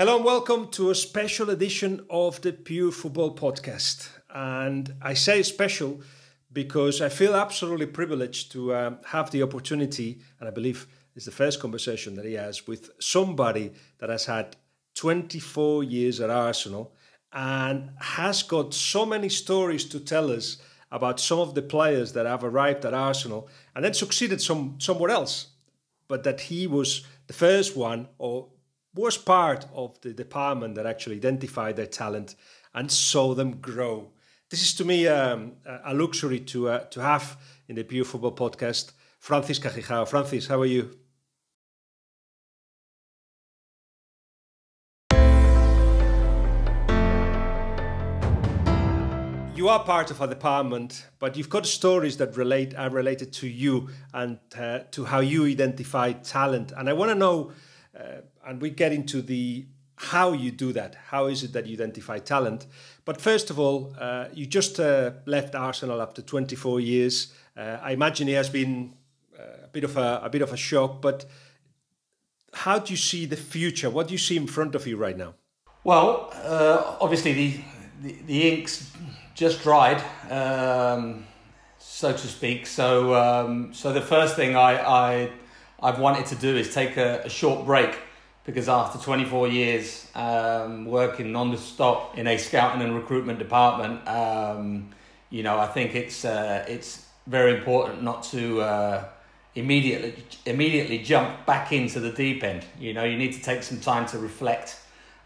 Hello and welcome to a special edition of the Pure Football Podcast. And I say special because I feel absolutely privileged to have the opportunity, and I believe it's the first conversation that he has, with somebody that has had 24 years at Arsenal and has got so many stories to tell us about some of the players that have arrived at Arsenal and then succeeded somewhere else, but that he was the first one or was part of the department that actually identified their talent and saw them grow. This is, to me, a luxury to have in the Pure Football Podcast. Francis Cajijao. Francis, how are you? You are part of a department, but you've got stories that are related to you and to how you identify talent. And I want to know... and we get into the how you do that. How is it that you identify talent? But first of all, you just left Arsenal after 24 years. I imagine it has been a bit of a shock. But how do you see the future? What do you see in front of you right now? Well, obviously the ink's just dried, so to speak. So so the first thing I've wanted to do is take a short break, because after 24 years working non-stop in a scouting and recruitment department, you know, I think it's very important not to immediately jump back into the deep end. You know, you need to take some time to reflect,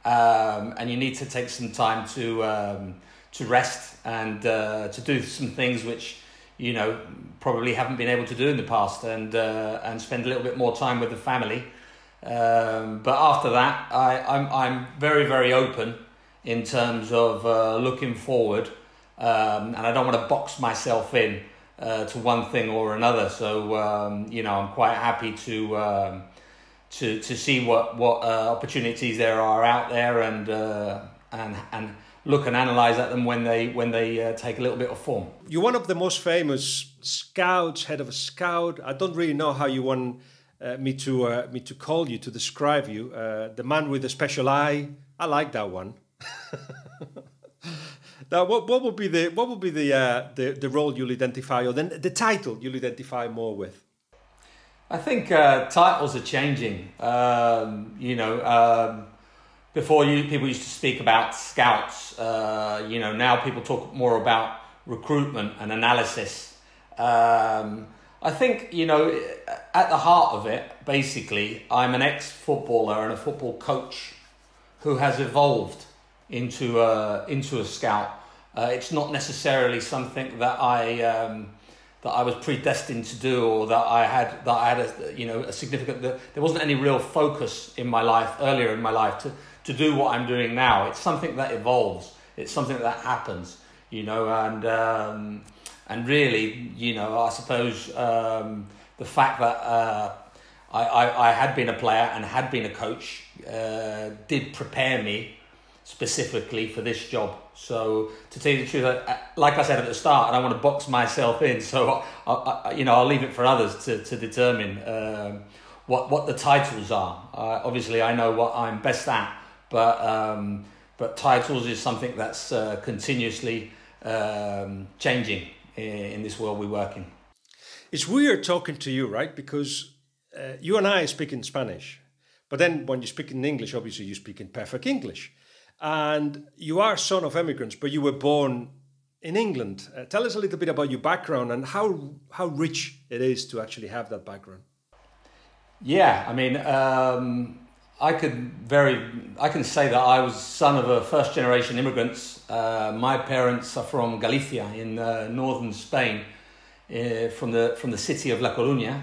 and you need to take some time to rest and to do some things which, you know, probably haven't been able to do in the past, and spend a little bit more time with the family. But after that, I'm very, very open in terms of looking forward, and I don't want to box myself in to one thing or another. So you know, I'm quite happy to see what opportunities there are out there, and look and analyse at them when they take a little bit of form. You're one of the most famous scouts, head of a scout. I don't really know how you want me to call you, to describe you. The man with the special eye. I like that one. Now, what would be the role you'll identify, or then the title you'll identify more with? I think titles are changing. You know. Before, people used to speak about scouts. You know, now people talk more about recruitment and analysis. I think, you know, at the heart of it, basically, I'm an ex-footballer and a football coach who has evolved into a scout. It's not necessarily something that I was predestined to do, or that I had a, you know, a significant. There wasn't any real focus in my life earlier in my life to do what I'm doing now. It's something that evolves. It's something that happens, you know, and really, you know, I suppose the fact that I had been a player and had been a coach did prepare me specifically for this job. So to tell you the truth, like I said at the start, I don't want to box myself in. So I you know, I'll leave it for others to determine what the titles are. Obviously, I know what I'm best at. But titles is something that's continuously changing in this world we work in. It's weird talking to you, right? Because you and I speak in Spanish, but then when you speak in English, obviously you speak in perfect English, and you are son of immigrants, but you were born in England. Tell us a little bit about your background and how rich it is to actually have that background. Yeah, I mean. I can say that I was son of a first-generation immigrants. My parents are from Galicia in northern Spain, from the city of La Coruña,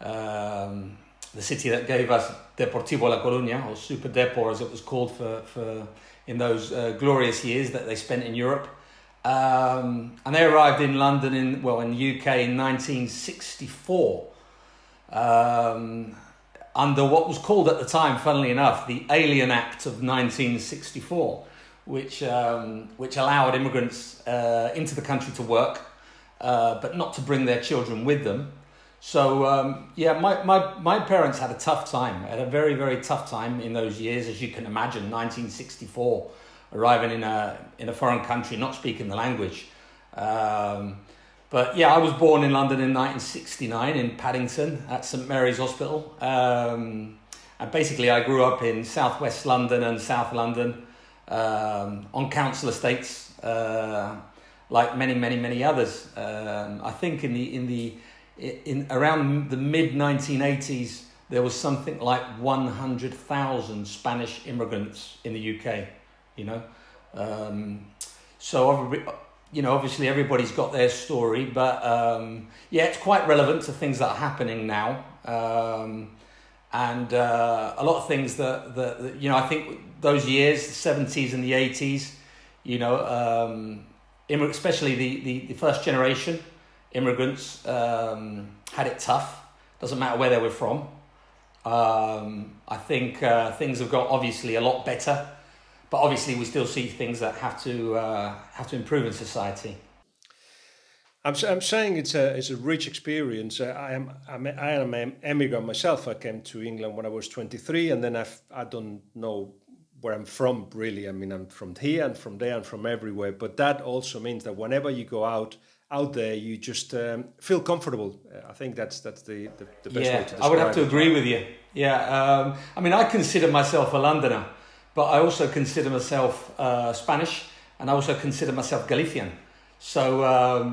the city that gave us Deportivo La Coruña, or Super Depor as it was called for in those glorious years that they spent in Europe. And they arrived in London in the UK in 1964. Under what was called at the time, funnily enough, the Alien Act of 1964, which allowed immigrants into the country to work, but not to bring their children with them. So, yeah, my parents had a tough time, had a very, very tough time in those years, as you can imagine, 1964, arriving in a foreign country, not speaking the language. But yeah, I was born in London in 1969 in Paddington at St. Mary's Hospital. And basically I grew up in southwest London and South London on council estates, like many others. I think in around the mid-1980s, there was something like 100,000 Spanish immigrants in the UK, you know. So, obviously everybody's got their story, but yeah, it's quite relevant to things that are happening now. And a lot of things that, you know, I think those years, the 70s and the 80s, you know, especially the first generation, immigrants had it tough. Doesn't matter where they were from. I think things have got obviously a lot better, but obviously we still see things that have to improve in society. I'm saying it's a rich experience. I am an immigrant myself. I came to England when I was 23, and then I don't know where I'm from really. I mean, I'm from here and from there and from everywhere. But that also means that whenever you go out there, you just feel comfortable. I think that's the best way to describe it. I would have to agree with you. Yeah, I mean, I consider myself a Londoner, but I also consider myself Spanish, and I also consider myself Galician. So,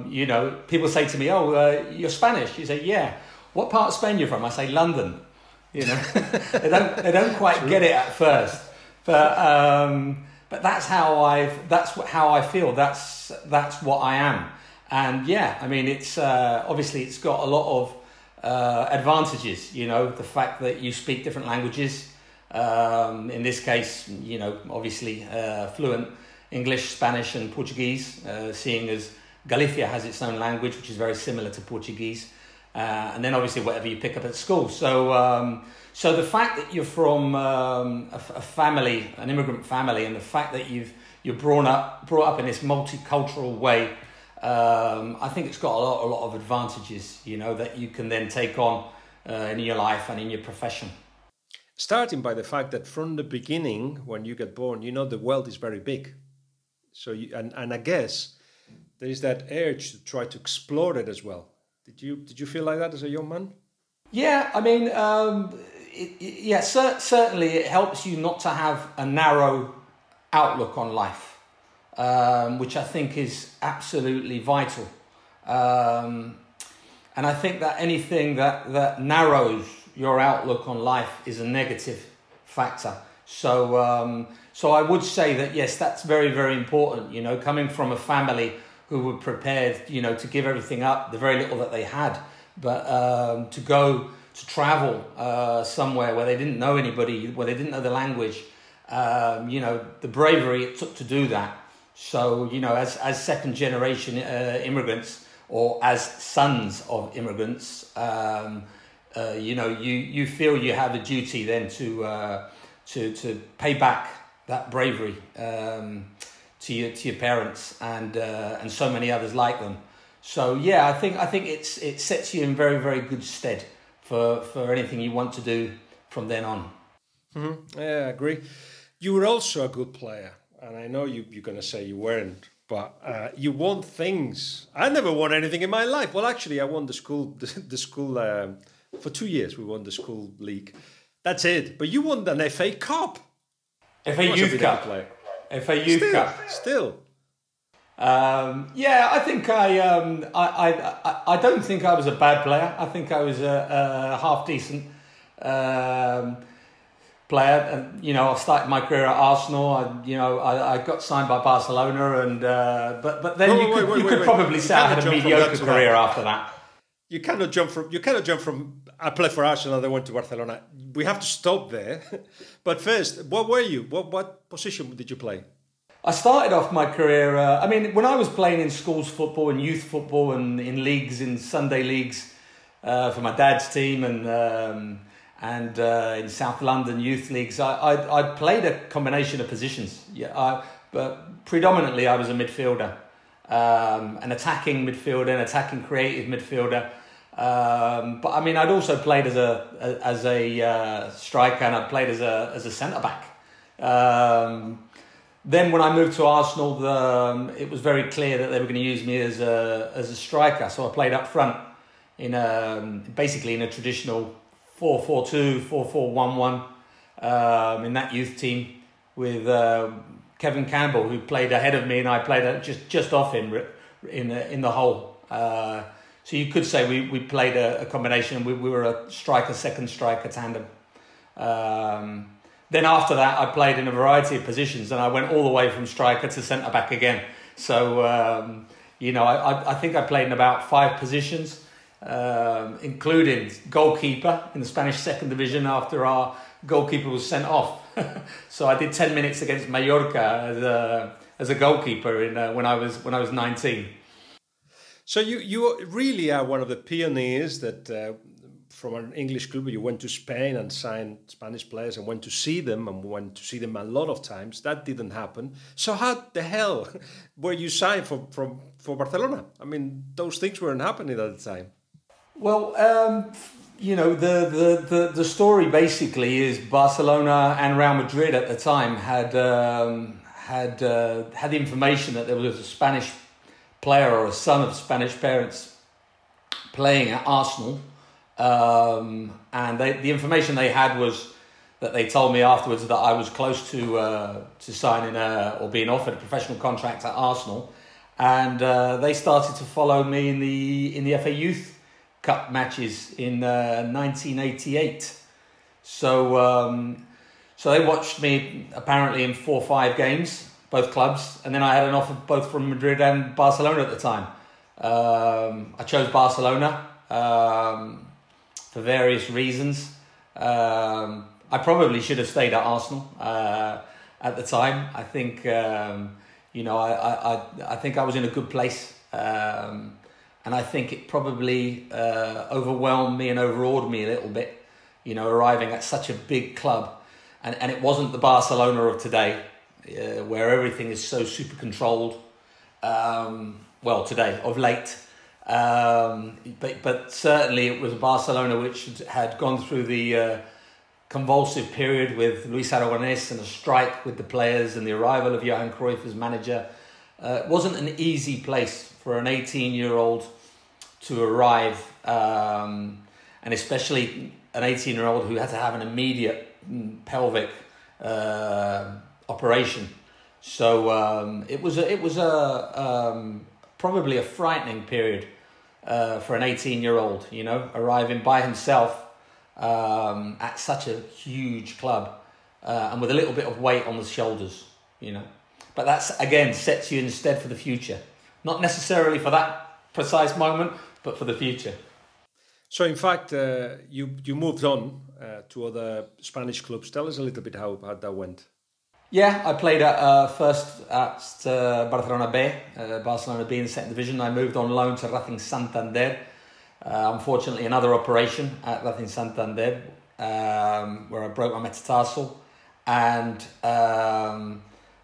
you know, people say to me, oh, you're Spanish. You say, yeah. What part of Spain are you from? I say, London. You know, they don't quite get it at first. But that's how I feel. That's what I am. And yeah, I mean, it's obviously it's got a lot of advantages, you know, the fact that you speak different languages. In this case, you know, obviously fluent English, Spanish and Portuguese, seeing as Galicia has its own language, which is very similar to Portuguese. And then obviously whatever you pick up at school. So the fact that you're from a family, an immigrant family, and the fact that you're brought up in this multicultural way, I think it's got a lot of advantages, you know, that you can then take on in your life and in your profession. Starting by the fact that from the beginning, when you get born, you know the world is very big. So, and I guess there is that urge to try to explore it as well. Did you feel like that as a young man? Yeah, I mean, certainly it helps you not to have a narrow outlook on life. Which I think is absolutely vital. And I think that anything that narrows your outlook on life is a negative factor. So I would say that, yes, that's very, very important, you know, coming from a family who were prepared, you know, to give everything up, the very little that they had, but to go to travel somewhere where they didn't know anybody, where they didn't know the language, you know, the bravery it took to do that. So, you know, as second generation immigrants or as sons of immigrants, you know, you feel you have a duty then to pay back that bravery to your parents and so many others like them. So yeah, I think it sets you in very, very good stead for anything you want to do from then on. Mm-hmm. Yeah, I agree. You were also a good player. And I know you're going to say you weren't, but you won things. I never won anything in my life. Well, actually, I won the school for 2 years. We won the school league. That's it. But you won an FA Cup. FA Youth Cup. FA Youth Cup. Still. Yeah, I think I don't think I was a bad player. I think I was a half decent player, and you know, I started my career at Arsenal. I got signed by Barcelona, and but then you could probably say I had a mediocre career after that. You cannot jump from I played for Arsenal, then went to Barcelona. We have to stop there. But first, what were you? What position did you play? I started off my career. I mean, when I was playing in schools football and youth football and in leagues, in Sunday leagues, for my dad's team and. And in South London youth leagues, I played a combination of positions. Yeah, but predominantly I was a midfielder, an attacking midfielder, an attacking creative midfielder. But I mean, I'd also played as a striker, and I played as a centre back. Then when I moved to Arsenal, it was very clear that they were going to use me as a striker. So I played up front in a traditional 4-4-2, 4-4-1-1 in that youth team with Kevin Campbell, who played ahead of me, and I played just off him in the hole. So you could say we played a combination. We were a striker, second striker tandem. Then after that, I played in a variety of positions, and I went all the way from striker to centre-back again. So, I think I played in about 5 positions, including goalkeeper in the Spanish second division after our goalkeeper was sent off. So I did 10 minutes against Mallorca as a goalkeeper when I was 19. So you really are one of the pioneers that... from an English club, you went to Spain and signed Spanish players and went to see them a lot of times. That didn't happen. So how the hell were you signed for Barcelona? I mean, those things weren't happening at the time. Well, the story basically is Barcelona and Real Madrid at the time had information that there was a Spanish player or a son of Spanish parents playing at Arsenal. And the information they had was that they told me afterwards that I was close to signing or being offered a professional contract at Arsenal, and they started to follow me in the FA Youth Cup matches in 1988. So they watched me apparently in 4 or 5 games, both clubs, and then I had an offer both from Madrid and Barcelona at the time. I chose Barcelona. For various reasons. I probably should have stayed at Arsenal at the time. I think I think I was in a good place, and I think it probably overwhelmed me and overawed me a little bit. Arriving at such a big club, and it wasn't the Barcelona of today, where everything is so super controlled. Well, today of late. But certainly it was Barcelona which had gone through the convulsive period with Luis Aragonés and a strike with the players and the arrival of Johan Cruyff as manager. It wasn't an easy place for an 18-year-old to arrive, and especially an 18-year-old who had to have an immediate pelvic operation. So it was probably a frightening period. For an 18-year-old, arriving by himself at such a huge club and with a little bit of weight on the shoulders, But that's, again, sets you instead for the future. Not necessarily for that precise moment, but for the future. So, in fact, you moved on to other Spanish clubs. Tell us a little bit how that went. Yeah, I played first at Barcelona B in the second division. I moved on loan to Racing Santander. Unfortunately, another operation at Racing Santander where I broke my metatarsal, and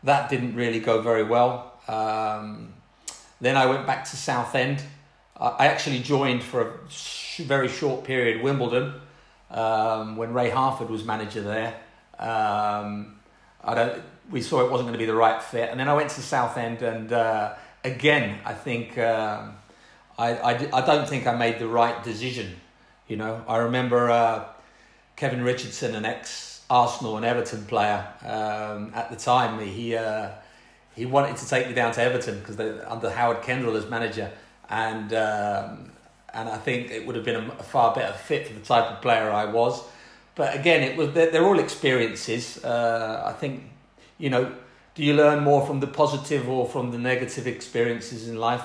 that didn't really go very well. Then I went back to Southend. I actually joined for a very short period Wimbledon when Ray Harford was manager there. We saw it wasn't going to be the right fit, and then I went to Southend, and again, I think I don't think I made the right decision. I remember Kevin Richardson, an ex-Arsenal and Everton player at the time. He wanted to take me down to Everton because they're under Howard Kendall as manager, and I think it would have been a far better fit for the type of player I was. But again, they're all experiences. I think, do you learn more from the positive or from the negative experiences in life?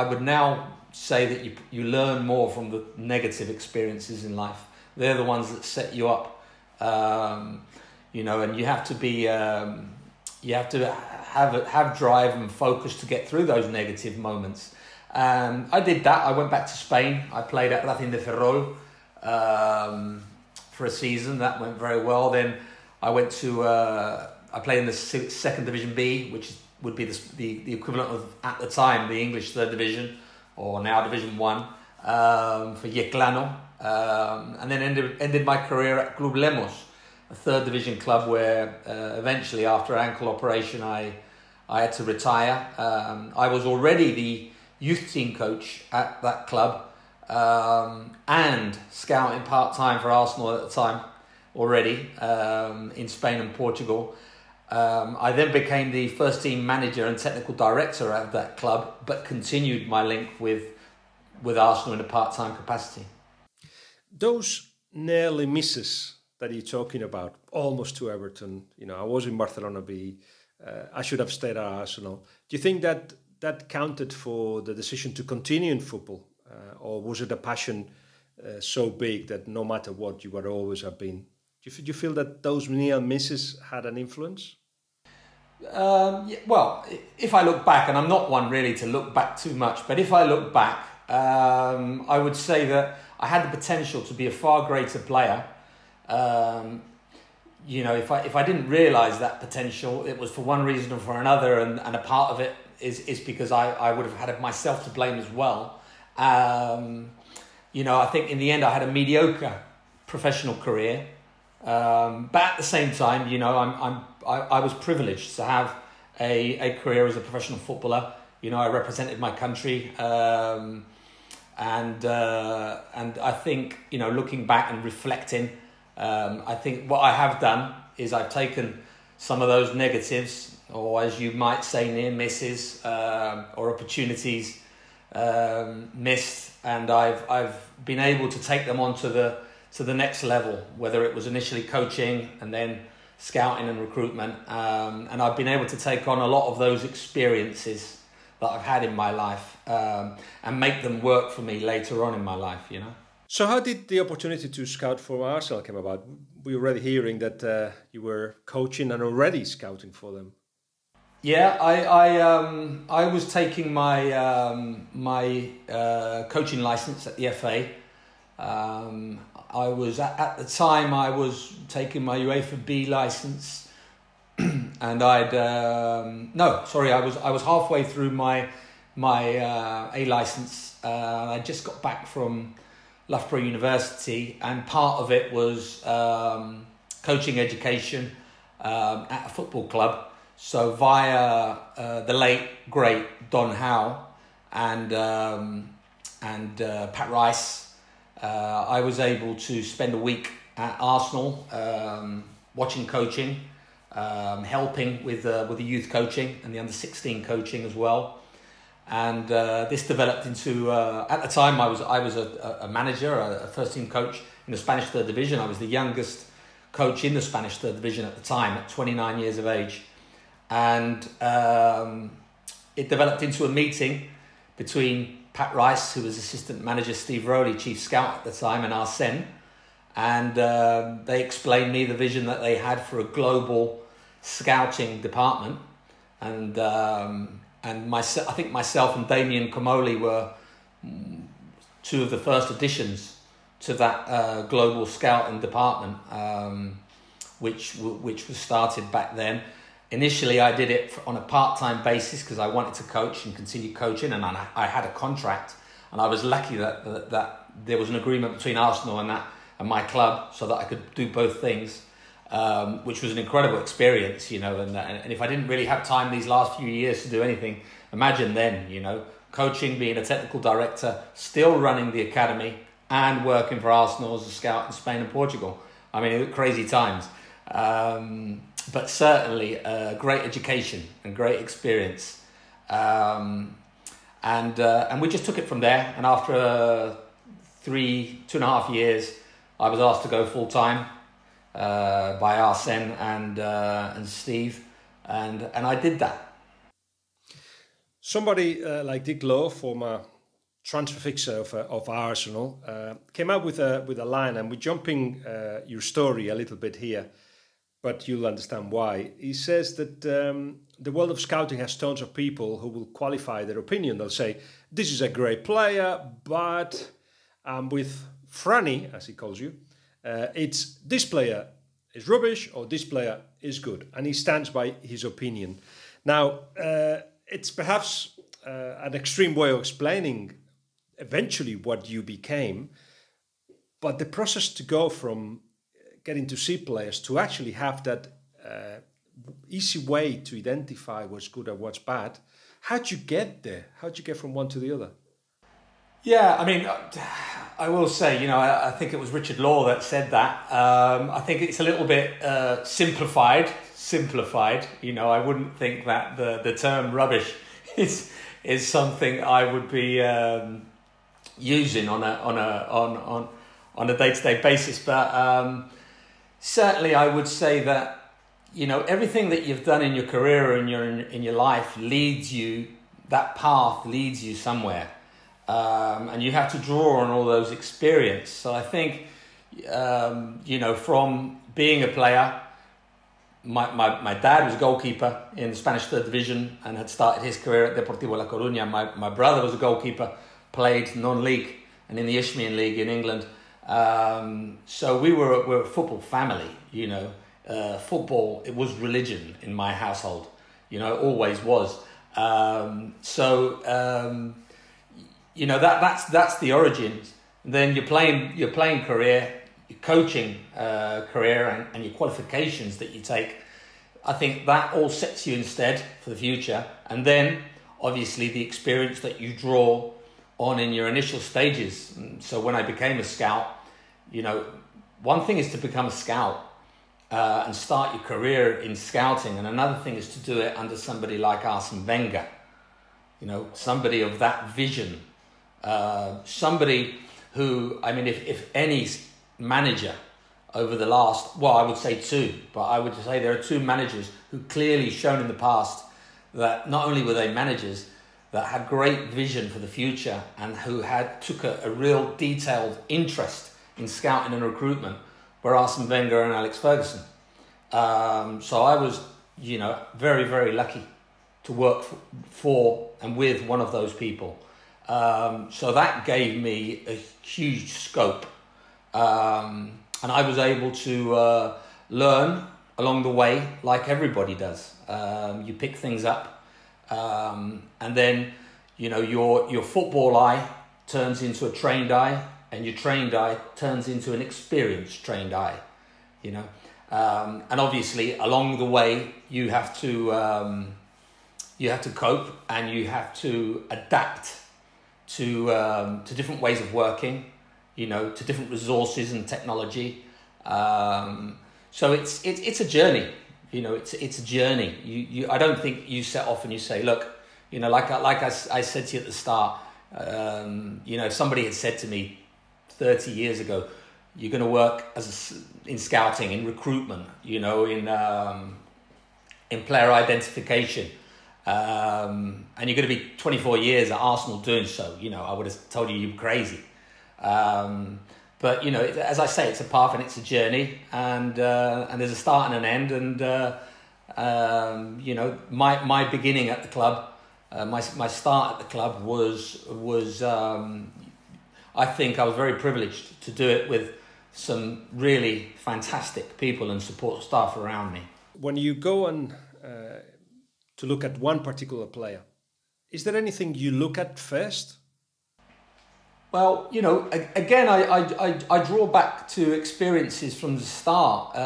I would now say that you learn more from the negative experiences in life. They're the ones that set you up, And you have to be, have drive and focus to get through those negative moments. I did that. I went back to Spain. I played at Racing de Ferrol. For a season that went very well. Then I went to I played in the second division B, which would be the equivalent of at the time the English third division, or now Division One. for Yeclano, and then ended my career at Club Lemos, a third division club where eventually, after an ankle operation, I had to retire. I was already the youth team coach at that club, and scouting part-time for Arsenal at the time already, in Spain and Portugal. I then became the first team manager and technical director at that club, but continued my link with Arsenal in a part-time capacity. Those nearly misses that you're talking about, almost to Everton, you know, I was in Barcelona B, I should have stayed at Arsenal. Do you think that counted for the decision to continue in football? Or was it a passion so big that no matter what, you would always have been? Do you feel that those near misses had an influence? Yeah, well, if I look back, and I'm not one really to look back too much, but if I look back, I would say that I had the potential to be a far greater player. You know, if I didn't realise that potential, it was for one reason or for another, and a part of it is because I would have had myself to blame as well. You know, I think in the end I had a mediocre professional career, but at the same time, you know, I was privileged to have a career as a professional footballer. You know, I represented my country, and I think, you know, looking back and reflecting, I think what I have done is I've taken some of those negatives, or as you might say, near misses, or opportunities missed, and I've been able to take them on to the next level, whether it was initially coaching and then scouting and recruitment, and I've been able to take on a lot of those experiences that I've had in my life, and make them work for me later on in my life, you know. So how did the opportunity to scout for Arsenal come about? We were already hearing that you were coaching and already scouting for them. Yeah, I was taking my coaching license at the FA. I was at the time I was taking my UEFA B license, and I was halfway through my A license. I just got back from Loughborough University, and part of it was coaching education at a football club. So via the late great Don Howe and Pat Rice, I was able to spend a week at Arsenal, watching coaching, helping with the youth coaching and the under-16 coaching as well. And this developed into, at the time I was a manager, a first team coach in the Spanish third division. I was the youngest coach in the Spanish third division at the time, at 29 years of age. And it developed into a meeting between Pat Rice, who was assistant manager, Steve Rowley, chief scout at the time, and Arsene. And they explained me the vision that they had for a global scouting department. And I think myself and Damien Comoli were two of the first additions to that global scouting department, which was started back then. Initially, I did it on a part-time basis because I wanted to coach and continue coaching, and I had a contract, and I was lucky that there was an agreement between Arsenal and my club so that I could do both things, which was an incredible experience, you know, and if I didn't really have time these last few years to do anything, imagine then, you know, coaching, being a technical director, still running the academy and working for Arsenal as a scout in Spain and Portugal. I mean, crazy times. But certainly a great education and great experience. And we just took it from there. And after 2.5 years, I was asked to go full-time by Arsene and Steve. And I did that. Somebody like Dick Lowe, former transfer fixer of Arsenal, came up with a line, and we're jumping your story a little bit here, but you'll understand why. He says that the world of scouting has tons of people who will qualify their opinion. They'll say, this is a great player, but with Franny, as he calls you, it's this player is rubbish or this player is good. And he stands by his opinion. Now, it's perhaps an extreme way of explaining eventually what you became. But the process to go from getting to see players to actually have that easy way to identify what's good and what's bad, how'd you get there? How'd you get from one to the other? Yeah, I mean, I will say, you know, I think it was Richard Law that said that. I think it's a little bit simplified. You know, I wouldn't think that the term rubbish is something I would be using on a day-to-day basis. But certainly, I would say that, you know, everything that you've done in your career and in your life leads you. That path leads you somewhere. And you have to draw on all those experiences. So I think, you know, from being a player, my dad was a goalkeeper in the Spanish third division and had started his career at Deportivo La Coruña. My brother was a goalkeeper, played non-league and in the Isthmian League in England. So we were a football family, you know. Football, it was religion in my household, you know, it always was. You know, that's the origins. And then your playing career, your coaching career, and your qualifications that you take. I think that all sets you in stead for the future. And then, obviously, the experience that you draw on in your initial stages. And so when I became a scout, you know, one thing is to become a scout and start your career in scouting, and another thing is to do it under somebody like Arsene Wenger. You know, somebody of that vision. Somebody who, I mean, if any manager over the last, well, I would say two, but I would say there are two managers who clearly shown in the past that not only were they managers that had great vision for the future and who took a real detailed interest in scouting and recruitment were Arsene Wenger and Alex Ferguson. So I was, you know, very, very lucky to work for and with one of those people. So that gave me a huge scope, and I was able to learn along the way, like everybody does. You pick things up, and then, you know, your football eye turns into a trained eye, and your trained eye turns into an experienced trained eye, you know. And obviously, along the way, you have to cope and you have to adapt to different ways of working, you know, to different resources and technology. So it's a journey, you know, it's a journey. I don't think you set off and you say, look, you know, like I said to you at the start, you know, if somebody had said to me 30 years ago, you're going to work in scouting, in recruitment, you know, in player identification, and you're going to be 24 years at Arsenal doing so, you know, I would have told you you're crazy. But, you know, as I say, it's a path and it's a journey, and there's a start and an end. And, you know, my beginning at the club, my start at the club was I think I was very privileged to do it with some really fantastic people and support staff around me. When you go and to look at one particular player, is there anything you look at first? Well, you know, again, I draw back to experiences from the start,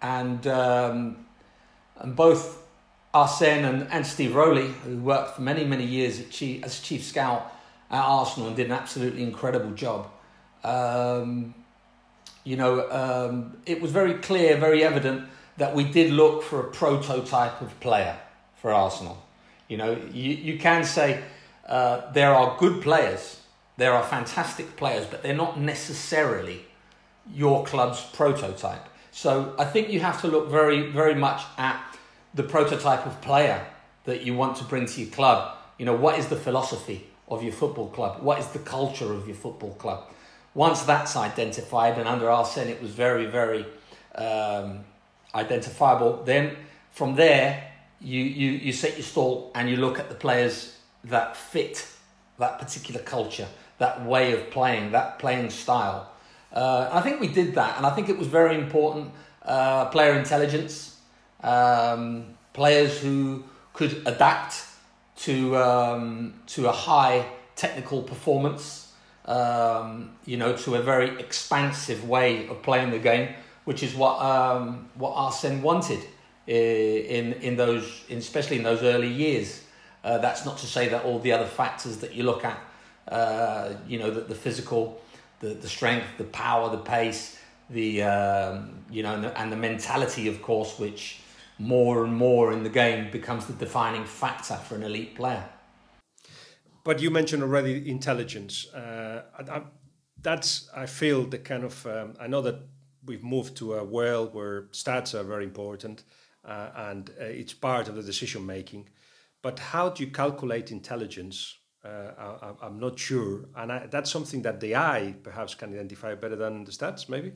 and both Arsene and Steve Rowley, who worked for many, many years as chief scout at Arsenal and did an absolutely incredible job. You know, it was very clear, very evident that we did look for a prototype of player for Arsenal. You know, you can say there are good players, there are fantastic players, but they're not necessarily your club's prototype. So I think you have to look very, very much at the prototype of player that you want to bring to your club. You know, what is the philosophy of your football club? What is the culture of your football club? Once that's identified, and under Arsene it was very, very identifiable, then from there you set your stall and you look at the players that fit that particular culture, that way of playing, that playing style. I think we did that, and I think it was very important. Player intelligence, players who could adapt to a high technical performance, to a very expansive way of playing the game, which is what Arsene wanted in those early years. That's not to say that all the other factors that you look at, the physical, the strength, the power, the pace, and the mentality, of course, which more and more in the game becomes the defining factor for an elite player. But you mentioned already intelligence. I feel the kind of, I know that we've moved to a world where stats are very important and it's part of the decision making. But how do you calculate intelligence? I'm not sure. And that's something that the eye perhaps can identify better than the stats, maybe?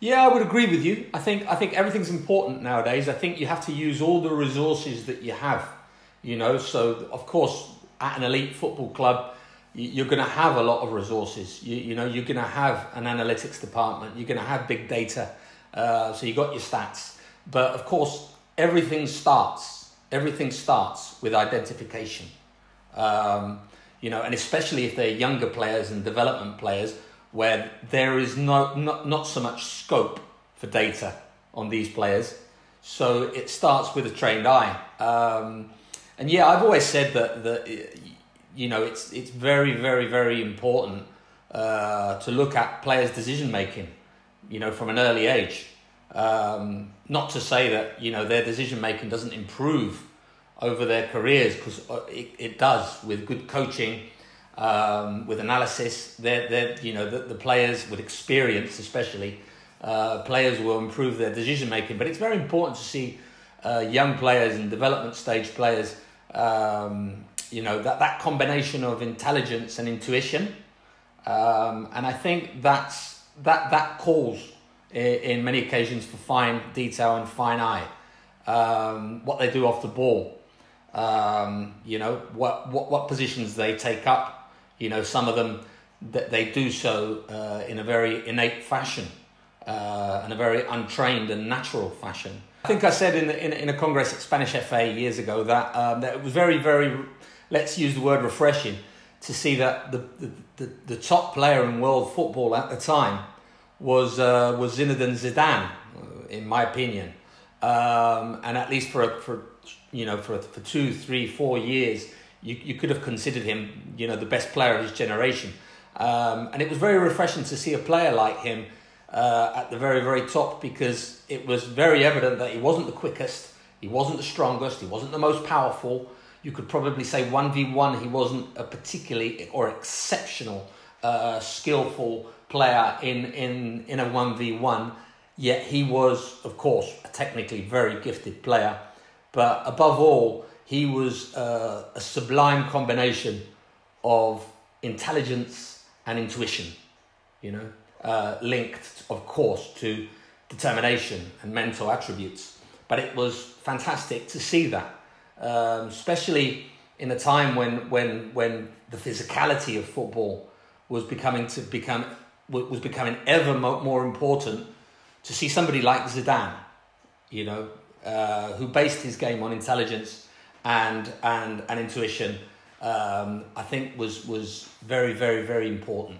Yeah, I would agree with you. I think everything's important nowadays. I think you have to use all the resources that you have, So, of course, at an elite football club, you're going to have a lot of resources. You're going to have an analytics department. You're going to have big data. So you got your stats. But, of course, everything starts with identification. And especially if they're younger players and development players, where there is not so much scope for data on these players. So it starts with a trained eye. I've always said that it's very, very, very important to look at players' decision-making, from an early age. Not to say that, their decision-making doesn't improve over their careers, because it does, with good coaching, with analysis. The players with experience, especially, players will improve their decision making. But it's very important to see young players and development stage players. That combination of intelligence and intuition, and I think that calls in many occasions for fine detail and fine eye. What they do off the ball. What positions they take up. Some of them that they do so in a very innate fashion, in a very untrained and natural fashion. I think I said in a congress at Spanish FA years ago that it was very, very, let's use the word, refreshing to see that the top player in world football at the time was Zinedine Zidane, in my opinion, and at least for 2, 3, 4 years, you could have considered him, the best player of his generation. And it was very refreshing to see a player like him at the very, very top, because it was very evident that he wasn't the quickest, he wasn't the strongest, he wasn't the most powerful. You could probably say 1v1, he wasn't a particularly or exceptional skillful player in a 1v1, yet he was, of course, a technically very gifted player. But above all, he was a sublime combination of intelligence and intuition, linked, of course, to determination and mental attributes. But it was fantastic to see that, especially in a time when the physicality of football was becoming ever more important. To see somebody like Zidane, who based his game on intelligence and intuition, I think was very, very, very important.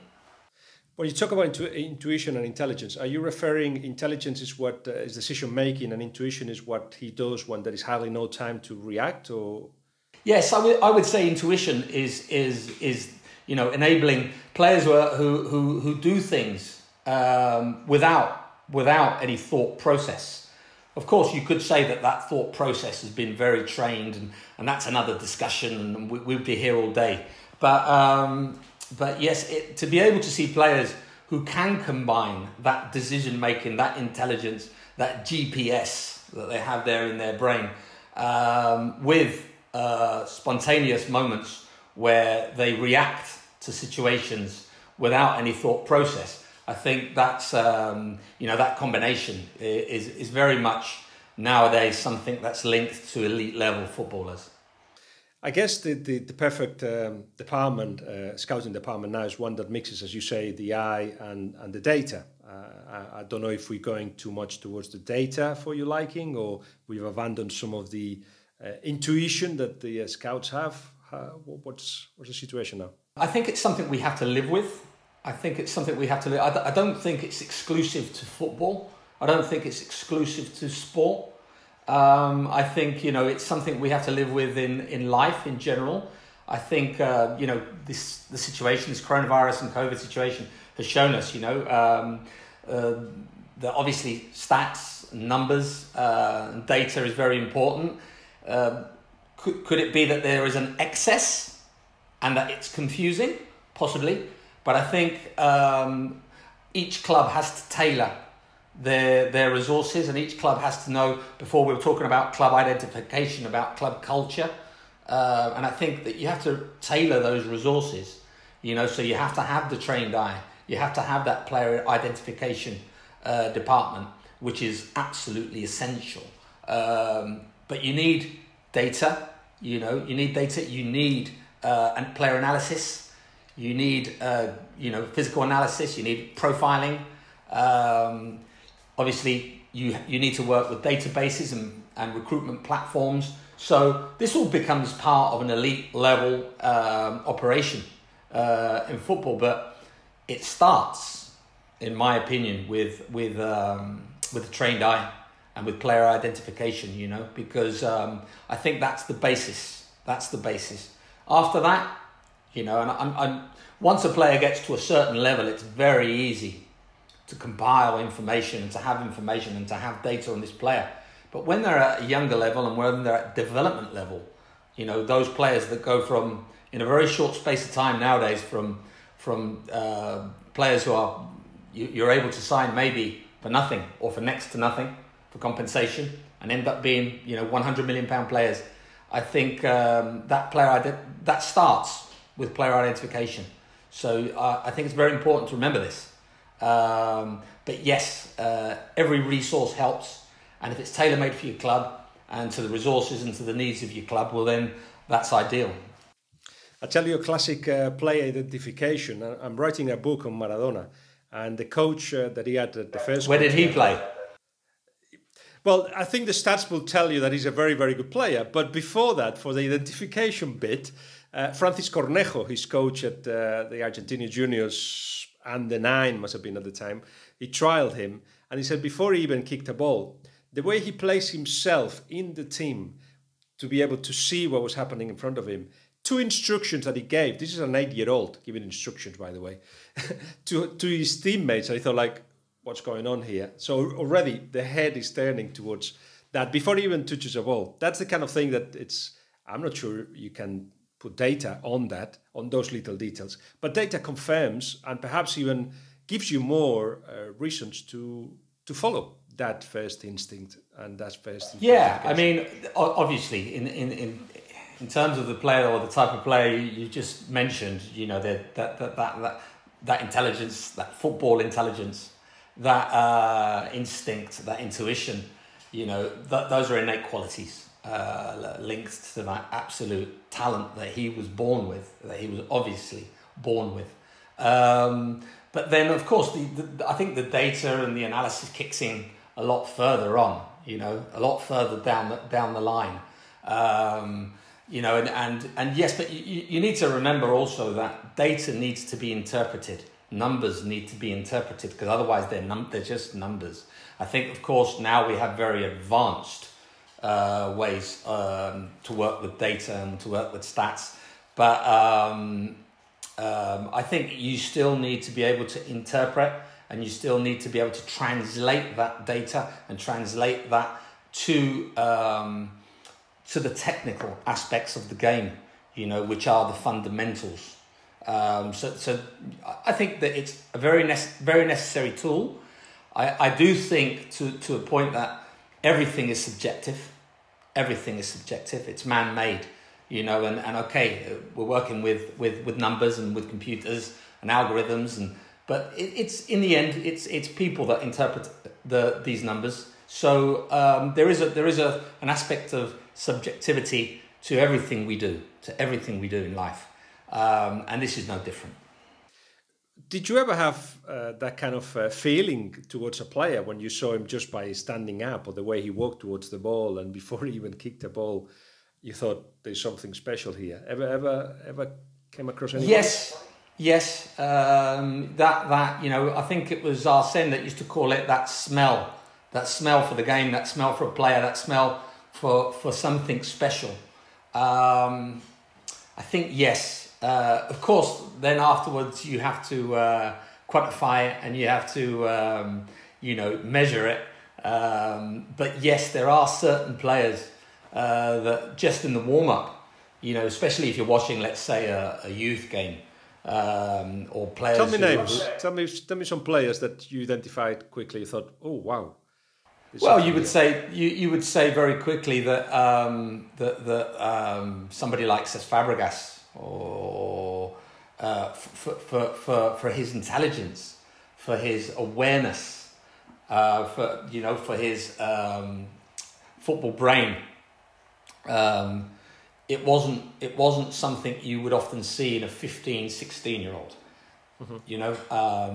When you talk about intuition and intelligence, are you referring intelligence is what is decision making, and intuition is what he does when there is hardly no time to react? Or yes, I would say intuition is enabling players who do things without any thought process. Of course, you could say that thought process has been very trained, and that's another discussion, and we'd be here all day. But yes, to be able to see players who can combine that decision-making, that intelligence, that GPS that they have there in their brain, with spontaneous moments where they react to situations without any thought process, I think that's that combination is very much nowadays something that's linked to elite level footballers. I guess the perfect department, scouting department now, is one that mixes, as you say, the eye and the data. I don't know if we're going too much towards the data for your liking, or we've abandoned some of the intuition that the scouts have. What's the situation now? I think it's something we have to live with. I think it's something we have to live with. I don't think it's exclusive to football. I don't think it's exclusive to sport. I think, you know, it's something we have to live with in life in general. I think, you know, the situation, this coronavirus and COVID situation has shown us, you know, that obviously stats, numbers, and data is very important. Could it be that there is an excess and that it's confusing? Possibly. But I think each club has to tailor their resources, and each club has to know, before we were talking about club identification, about club culture. And I think that you have to tailor those resources, you know, so you have to have the trained eye. You have to have that player identification department, which is absolutely essential. But you need data, you know, you need data, you need player analysis, you need, you know, physical analysis, you need profiling. Obviously, you need to work with databases and recruitment platforms. So this all becomes part of an elite level operation in football, but it starts, in my opinion, with a trained eye and with player identification. You know, because I think that's the basis. That's the basis. After that, you know, and I'm once a player gets to a certain level, it's very easy to compile information and to have information and to have data on this player. But when they're at a younger level and when they're at development level, you know, those players that go from, in a very short space of time nowadays, from players who are, you're able to sign maybe for nothing or for next to nothing for compensation and end up being, you know, £100 million players. I think that starts with player identification. So I think it's very important to remember this. But yes, every resource helps. And if it's tailor-made for your club and to the resources and to the needs of your club, well, then that's ideal. I tell you a classic player identification. I'm writing a book on Maradona and the coach that he had at the first... Where did he play? Well, I think the stats will tell you that he's a very, very good player. But before that, for the identification bit, Francis Cornejo, his coach at the Argentina Juniors and the 9 must have been at the time, he trialed him. And he said before he even kicked a ball, the way he placed himself in the team to be able to see what was happening in front of him, 2 instructions that he gave. This is an 8-year-old giving instructions, by the way, to his teammates. And he thought, like, what's going on here? So already the head is turning towards that before he even touches a ball. That's the kind of thing that it's, I'm not sure you can put data on that, on those little details. But data confirms and perhaps even gives you more reasons to follow that first instinct and that first... Yeah, I mean, obviously, in terms of the player or the type of player you just mentioned, you know, that intelligence, that football intelligence, that instinct, that intuition, you know, those are innate qualities linked to that absolute talent that he was born with, that he was obviously born with. But then, of course, I think the data and the analysis kicks in a lot further on, you know, a lot further down the line, you know, and yes, but you need to remember also that data needs to be interpreted. Numbers need to be interpreted, because otherwise they're just numbers. I think, of course, now we have very advanced ways to work with data and to work with stats, but... I think you still need to be able to interpret, and you still need to be able to translate that data and translate that to the technical aspects of the game, you know, which are the fundamentals. So I think that it's a very necessary tool. I do think to a point that everything is subjective. Everything is subjective. It's man-made. You know, and okay, we're working with numbers and with computers and algorithms, but it's in the end, it's people that interpret these numbers. So there is an aspect of subjectivity to everything we do, in life, and this is no different. Did you ever have that kind of feeling towards a player when you saw him just by standing up or the way he walked towards the ball and before he even kicked the ball? you thought there's something special here. Ever came across anyone? Yes. That you know, I think it was Arsene that used to call it that smell for the game, that smell for a player, that smell for something special. I think yes. Of course, then afterwards you have to quantify it and you have to measure it. But yes, there are certain players that just in the warm-up, you know, especially if you're watching, let's say, a youth game or players. Tell me names. Tell me some players that you identified quickly. You thought, oh wow. Well, you would say you would say very quickly that somebody like Cesc Fabregas, or for his intelligence, for his awareness, for his football brain. It wasn't something you would often see in a 15, 16-year-old. Mm-hmm. I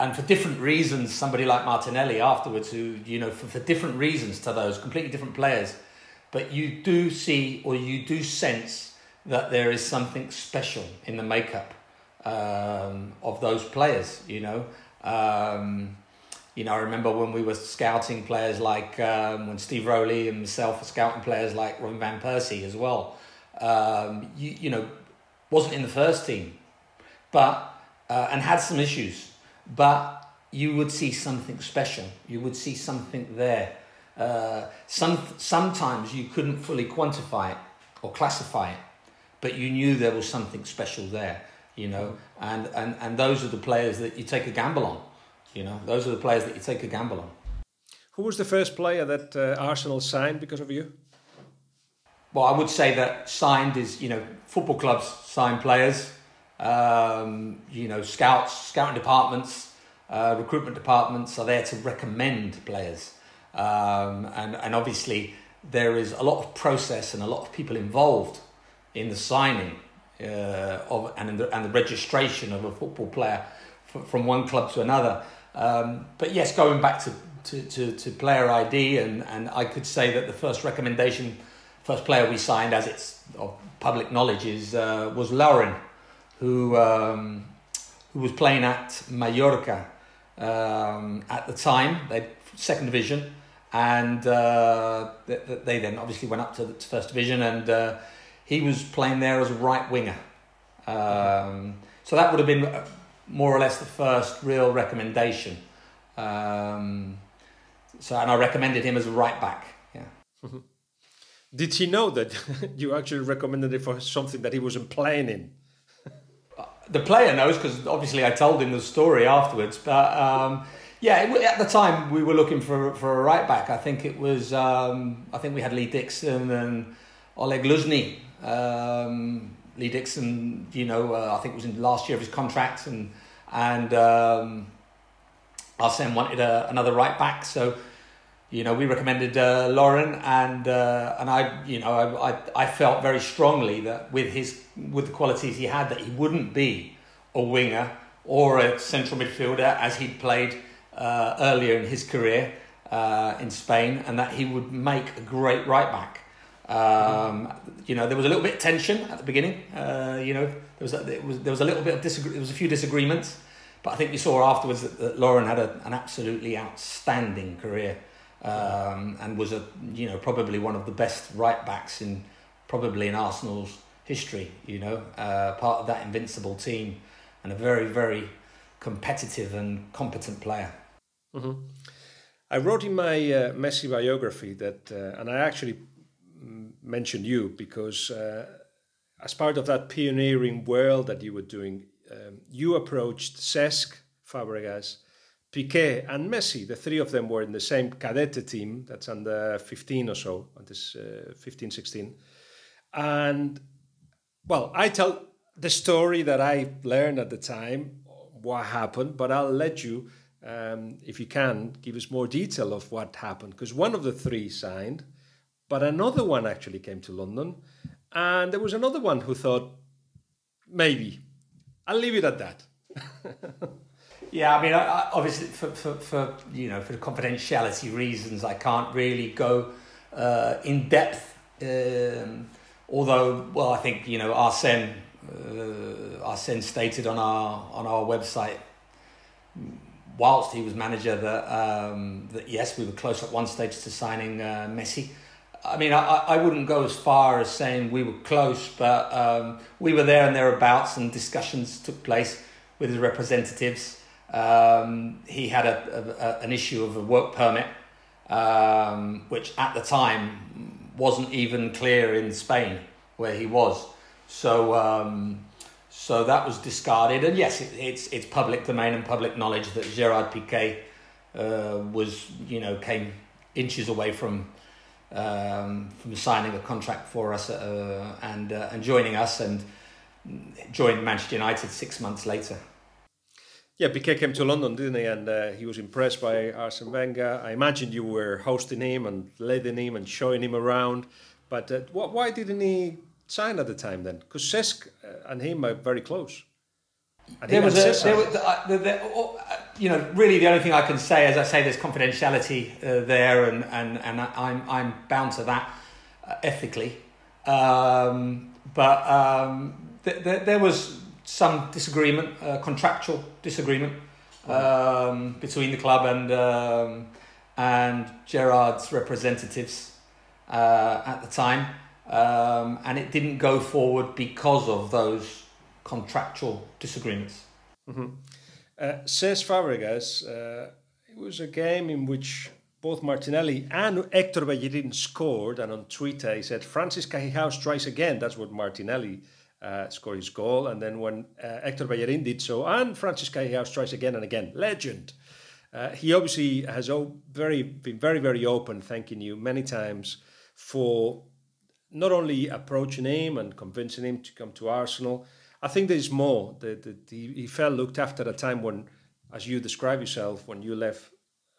and for different reasons, somebody like Martinelli afterwards, who, you know, for different reasons to those, completely different players, but you do see or you do sense that there is something special in the makeup of those players. I remember when we were scouting players like when Steve Rowley and myself were scouting players like Robin van Persie as well. Wasn't in the first team, but. And had some issues, but you would see something special. You would see something there. Sometimes you couldn't fully quantify it or classify it, but you knew there was something special there. And those are the players that you take a gamble on. Those are the players that you take a gamble on. Who was the first player that Arsenal signed because of you? Well, I would say that signed is football clubs sign players. Scouting departments, recruitment departments are there to recommend players. And obviously there is a lot of process and a lot of people involved in the signing of and the registration of a football player from one club to another. But yes, going back to player ID, and I could say that the first player we signed, as it's of public knowledge, was Lauren, who was playing at Mallorca at the time, they second division, and they then obviously went up to the first division, and he was playing there as a right winger. So that would have been more or less the first real recommendation. And I recommended him as a right back. Yeah. Mm-hmm. Did he know that you actually recommended him for something that he wasn't playing in? The player knows, because obviously I told him the story afterwards. But at the time we were looking for a right back. I think it was we had Lee Dixon and Oleg Luzhny. Lee Dixon, I think it was in the last year of his contract, and Arsene wanted another right back, so we recommended Lauren, and I felt very strongly that with the qualities he had, that he wouldn't be a winger or a central midfielder as he'd played earlier in his career in Spain, and that he would make a great right back. There was a little bit of tension at the beginning. There was a few disagreements, but I think we saw afterwards that Lauren had an absolutely outstanding career. And was probably one of the best right backs in Arsenal's history. Part of that invincible team, and a very, very competitive and competent player. Mm-hmm. I wrote in my Messi biography that, and I actually mentioned you because as part of that pioneering world that you were doing, you approached Cesc Fabregas, Piqué and Messi. The three of them were in the same cadete team, that's under 15 or so, 15, 16. And, well, I tell the story that I learned at the time, what happened, but I'll let you, if you can, give us more detail of what happened, because one of the three signed, but another one actually came to London, and there was another one who thought, maybe. I'll leave it at that. Yeah, I mean, obviously, for confidentiality reasons, I can't really go in depth Although, well, I think, you know, Arsene stated on our website, whilst he was manager, that yes, we were close at one stage to signing Messi. I mean, I wouldn't go as far as saying we were close, but we were there and thereabouts, and discussions took place with his representatives. He had an issue of a work permit, which at the time wasn't even clear in Spain where he was. So that was discarded. And yes, it's public domain and public knowledge that Gerard Piqué came inches away from signing a contract for us and joining us, and joined Manchester United 6 months later. Yeah, Piqué came to London, didn't he? And he was impressed by Arsene Wenger. I imagine you were hosting him and leading him and showing him around. But why didn't he sign at the time then? Because Cesc and him are very close. Really the only thing I can say, as I say, there's confidentiality there, and I'm bound to that ethically. There was some disagreement, contractual disagreement, between the club and Gerard's representatives at the time, and it didn't go forward because of those contractual disagreements. Mm-hmm. Cesc Fabregas, it was a game in which both Martinelli and Hector Bellerin scored, and on Twitter he said, "Francis Cajijao tries again." That's what Martinelli scored his goal, and then when Hector Bellerin did so, and Francis Cajijao tries again and again. Legend. He obviously has been very, very open, thanking you many times for not only approaching him and convincing him to come to Arsenal. I think there's more. He felt looked after at a time when, as you describe yourself, when you left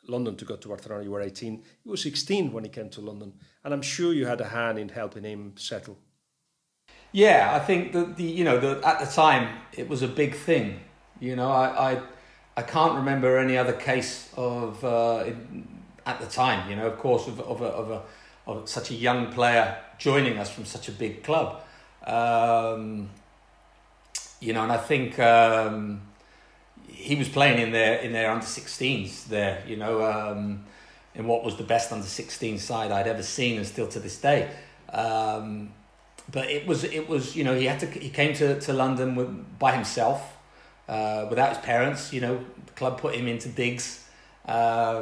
London to go to Barcelona, you were 18. You were 16 when he came to London. And I'm sure you had a hand in helping him settle. Yeah, I think that at the time, it was a big thing. You know, I can't remember any other case of, at the time, you know, of course, of such a young player joining us from such a big club. And I think he was playing in their under-16s there, in what was the best under-16 side I'd ever seen, and still to this day. But it was he came to London by himself, without his parents. You know, the club put him into digs with a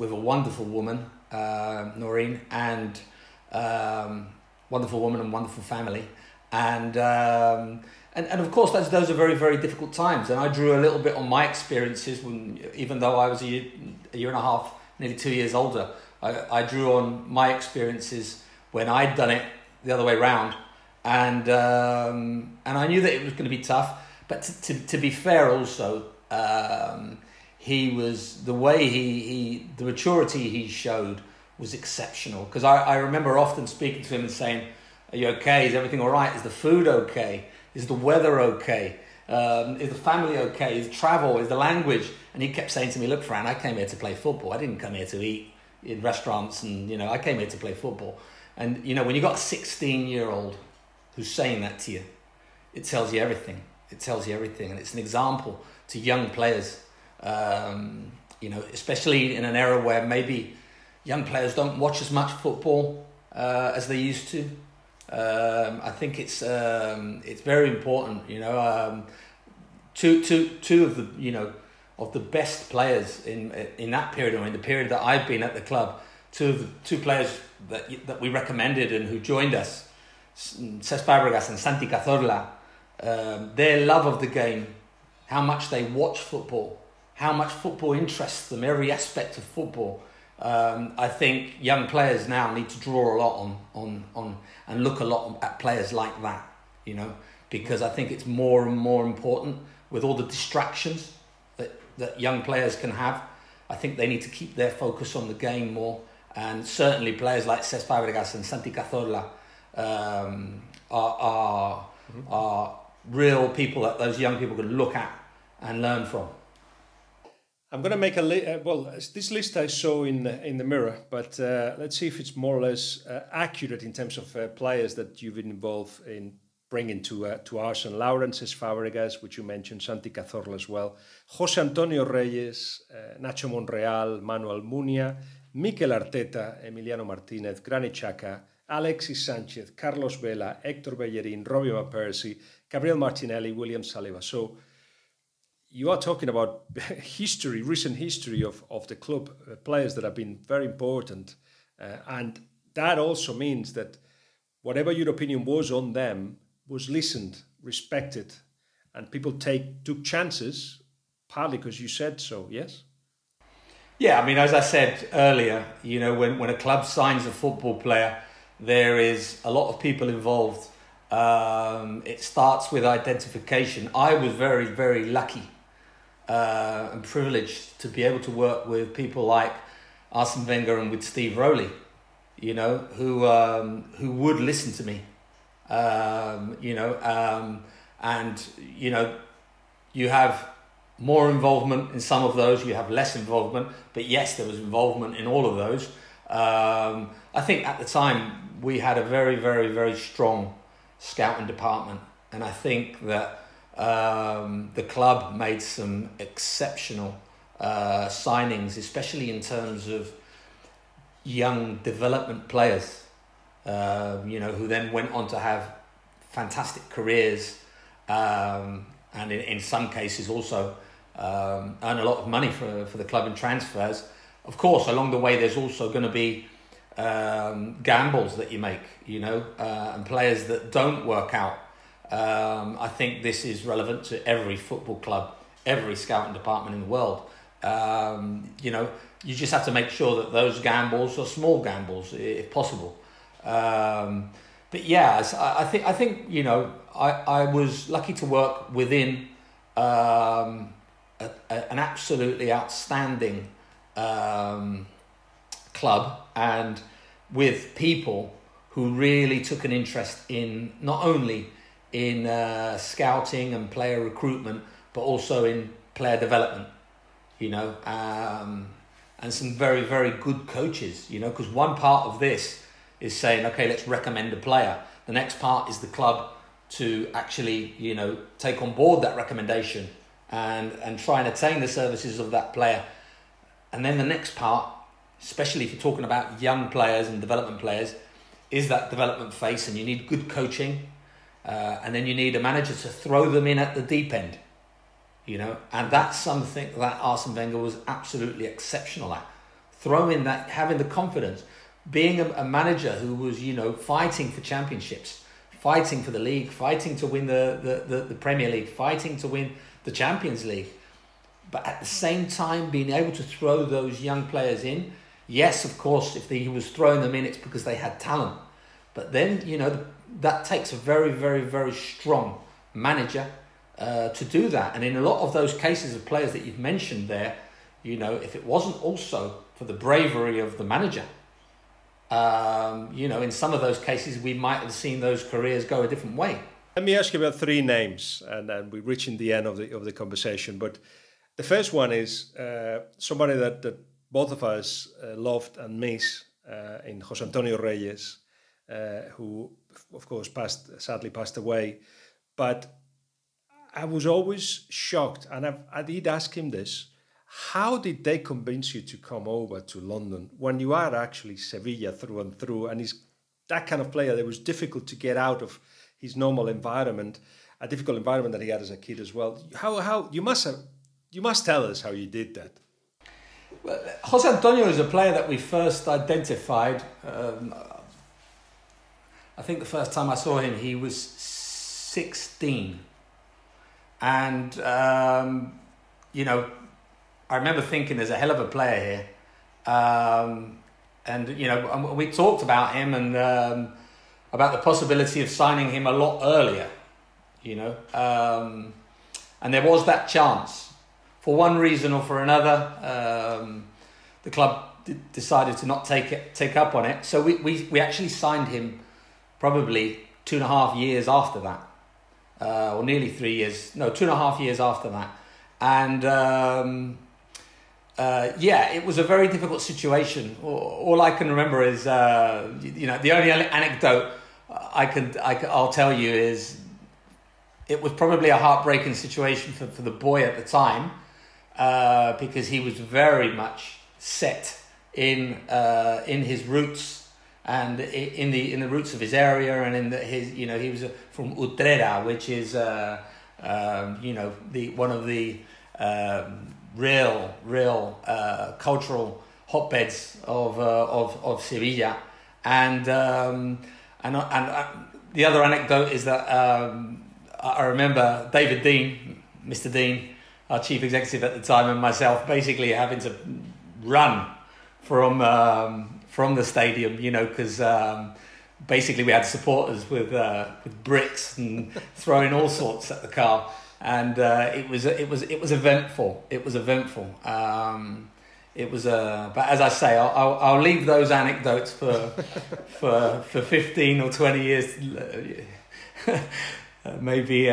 wonderful woman, Noreen, and wonderful woman and wonderful family, And of course, those are very, very difficult times. And I drew a little bit on my experiences, even though I was a year and a half, nearly 2 years older. I drew on my experiences when I'd done it the other way round. And I knew that it was going to be tough. But to be fair also, the maturity he showed was exceptional. Because I remember often speaking to him and saying, "Are you okay? Is everything all right? Is the food okay? Is the weather okay? Is the family okay? Is travel? Is the language?" And he kept saying to me, "Look, Fran, I came here to play football. I didn't come here to eat in restaurants, and I came here to play football." And when you got a 16-year-old who's saying that to you, it tells you everything. It tells you everything, and it's an example to young players. Especially in an era where maybe young players don't watch as much football as they used to. I think it's very important, two of the of the best players in that period, or in the period that I've been at the club, two players that we recommended and who joined us, Cesc Fabregas and Santi Cazorla. Their love of the game, how much they watch football, how much football interests them, every aspect of football. I think young players now need to draw a lot on and look a lot at players like that, because I think it's more and more important with all the distractions that young players can have. I think they need to keep their focus on the game more, and certainly players like Cesc Fabregas and Santi Cazorla are real people that those young people can look at and learn from. I'm going to make a well, this list I saw in the mirror, but let's see if it's more or less accurate in terms of players that you've been involved in bringing to Arsenal. Lauren, Cesc Fabregas, which you mentioned, Santi Cazorla as well, José Antonio Reyes, Nacho Monreal, Manuel Munia, Mikel Arteta, Emiliano Martinez, Granit Xhaka, Alexis Sanchez, Carlos Vela, Hector Bellerin, Robin van Persie, Gabriel Martinelli, William Saliba. So you are talking about history, recent history of the club, players that have been very important. And that also means that whatever your opinion was on them was listened, respected, and people took chances, partly because you said so, yes? Yeah, I mean, as I said earlier, you know, when a club signs a football player, there is a lot of people involved. It starts with identification. I was very, very lucky and privileged to be able to work with people like Arsene Wenger and with Steve Rowley, you know, who would listen to me, you know, and, you know, you have more involvement in some of those, you have less involvement, but yes, there was involvement in all of those. I think at the time we had a very, very, very strong scouting department, and I think that the club made some exceptional signings, especially in terms of young development players, you know, who then went on to have fantastic careers, and in some cases also earn a lot of money for the club in transfers. Of course, along the way, there's also going to be gambles that you make, you know, and players that don't work out. I think this is relevant to every football club, every scouting department in the world. You know, you just have to make sure that those gambles are small gambles, if possible. But yeah, I think you know, I was lucky to work within an absolutely outstanding club and with people who really took an interest in not only in scouting and player recruitment, but also in player development, you know, and some very, very good coaches, you know, because one part of this is saying, okay, let's recommend a player. The next part is the club to actually, you know, take on board that recommendation and try and attain the services of that player. And then the next part, especially if you're talking about young players and development players, is that development phase, and you need good coaching, and then you need a manager to throw them in at the deep end, you know, and that's something that Arsene Wenger was absolutely exceptional at, throwing that, having the confidence, being a manager who was, you know, fighting for championships, fighting for the league, fighting to win the Premier League, fighting to win the Champions League. But at the same time, being able to throw those young players in. Yes, of course, if he was throwing them in, it's because they had talent. But then, you know, that takes a very, very, very strong manager to do that. And in a lot of those cases of players that you've mentioned there, you know, if it wasn't also for the bravery of the manager, you know, in some of those cases, we might have seen those careers go a different way. Let me ask you about three names, and then we're reaching the end of the conversation. But the first one is somebody that both of us loved and miss in José Antonio Reyes, who, of course, sadly passed away. But I was always shocked, and I did ask him this, how did they convince you to come over to London when you are actually Sevilla through and through, and he's that kind of player that was difficult to get out of his normal environment, a difficult environment that he had as a kid as well. How you must tell us how you did that. Well, José Antonio is a player that we first identified. I think the first time I saw him, he was 16. And, you know, I remember thinking there's a hell of a player here. And, you know, we talked about him and about the possibility of signing him a lot earlier, you know. And there was that chance. For one reason or for another, the club decided to not take up on it. So we actually signed him probably 2.5 years after that, or nearly 3 years. No, 2.5 years after that. And Yeah, it was a very difficult situation. All I can remember is, the only anecdote I'll tell you is it was probably a heartbreaking situation for the boy at the time, because he was very much set in his roots and in the roots of his area, and he was from Utrera, which is real cultural hotbeds of Sevilla, and the other anecdote is that I remember David Dean, Mr. Dean, our chief executive at the time, and myself basically having to run from the stadium, because basically we had supporters with bricks and throwing all sorts at the car. And it was eventful. It was eventful. But as I say, I'll leave those anecdotes for 15 or 20 years. Maybe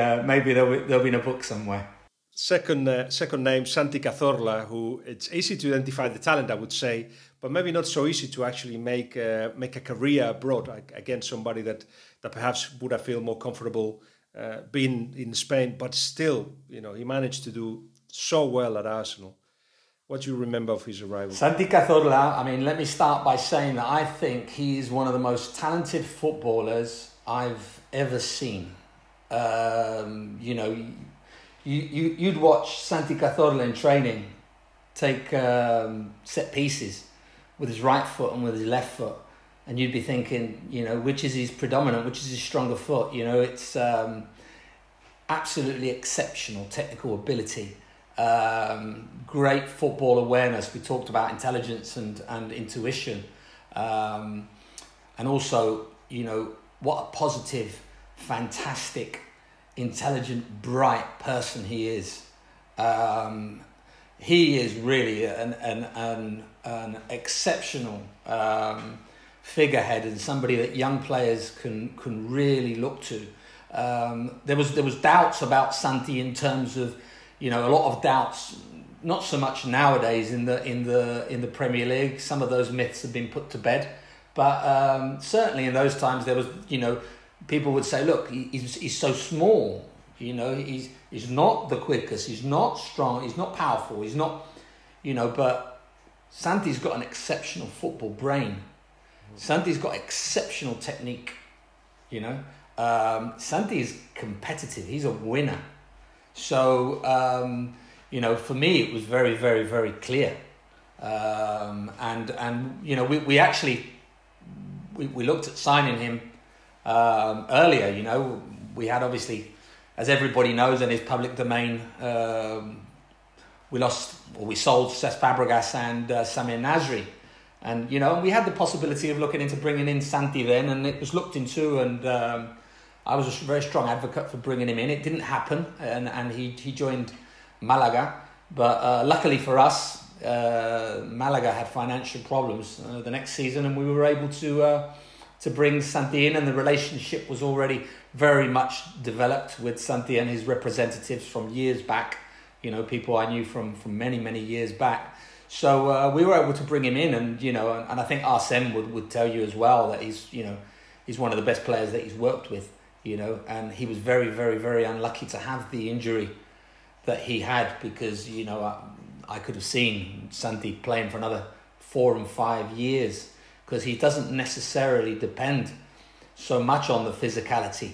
they'll be in a book somewhere. Second name, Santi Cazorla, who it's easy to identify the talent, I would say, but maybe not so easy to actually make a career abroad. Again, somebody that perhaps would have felt more comfortable being in Spain, but still, he managed to do so well at Arsenal. What do you remember of his arrival? Santi Cazorla, let me start by saying that I think he's one of the most talented footballers I've ever seen. You'd watch Santi Cazorla in training take set pieces with his right foot and with his left foot, and you'd be thinking, which is his predominant, which is his stronger foot. It's absolutely exceptional technical ability, great football awareness. We talked about intelligence and intuition, and also, what a positive, fantastic, intelligent, bright person he is. He is really an exceptional figurehead, and somebody that young players can really look to. There was doubts about Santi in terms of, a lot of doubts, not so much nowadays in the Premier League. Some of those myths have been put to bed, but certainly in those times there was, people would say, look, he's so small, he's not the quickest, he's not strong, he's not powerful, he's not, but Santi's got an exceptional football brain. Santi's got exceptional technique, Santi is competitive, he's a winner. So, for me, it was very, very, very clear. We looked at signing him earlier. We had, obviously, as everybody knows, in his public domain, we sold Cesc Fabregas and Samir Nasri. And, we had the possibility of looking into bringing in Santi then, and it was looked into, and I was a very strong advocate for bringing him in. It didn't happen, and he joined Malaga. But luckily for us, Malaga had financial problems the next season, and we were able to bring Santi in, and the relationship was already very much developed with Santi and his representatives from years back, people I knew from many, many years back. So we were able to bring him in, and, and I think Arsene would tell you as well that he's one of the best players that he's worked with, and he was very, very, very unlucky to have the injury that he had, because, I could have seen Santi playing for another 4 and 5 years, because he doesn't necessarily depend so much on the physicality,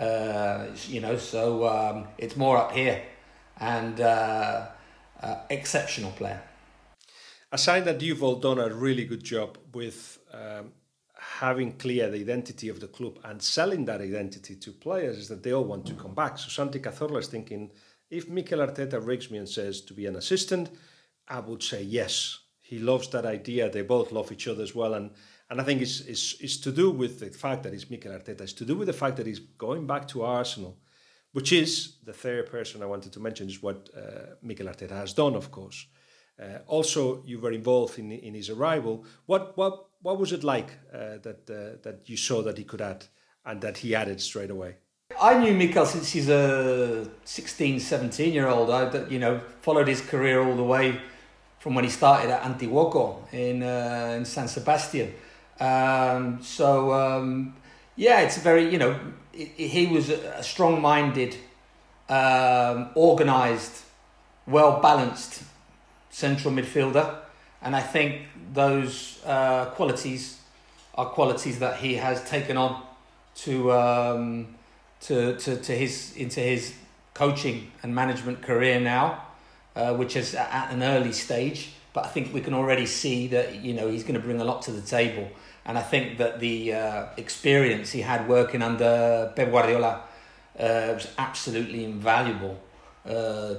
so it's more up here, and exceptional player. I find that you've all done a really good job with having clear the identity of the club and selling that identity to players, is that they all want to come back. So Santi Cazorla is thinking, if Mikel Arteta rings me and says to be an assistant, I would say yes. He loves that idea. They both love each other as well. And I think it's to do with the fact that it's Mikel Arteta. It's to do with the fact that he's going back to Arsenal, which is the third person I wanted to mention, is what Mikel Arteta has done, of course. Also, you were involved in his arrival. What was it like that you saw that he could add, and that he added straight away? I knew Mikel since he's a 16, 17-year-old. I followed his career all the way from when he started at Antiguoco in San Sebastian. Yeah, it's very, he was a strong-minded, organised, well-balanced central midfielder. And I think those qualities are qualities that he has taken on into his coaching and management career now, which is at an early stage. But I think we can already see that, he's going to bring a lot to the table. And I think that the experience he had working under Pep Guardiola was absolutely invaluable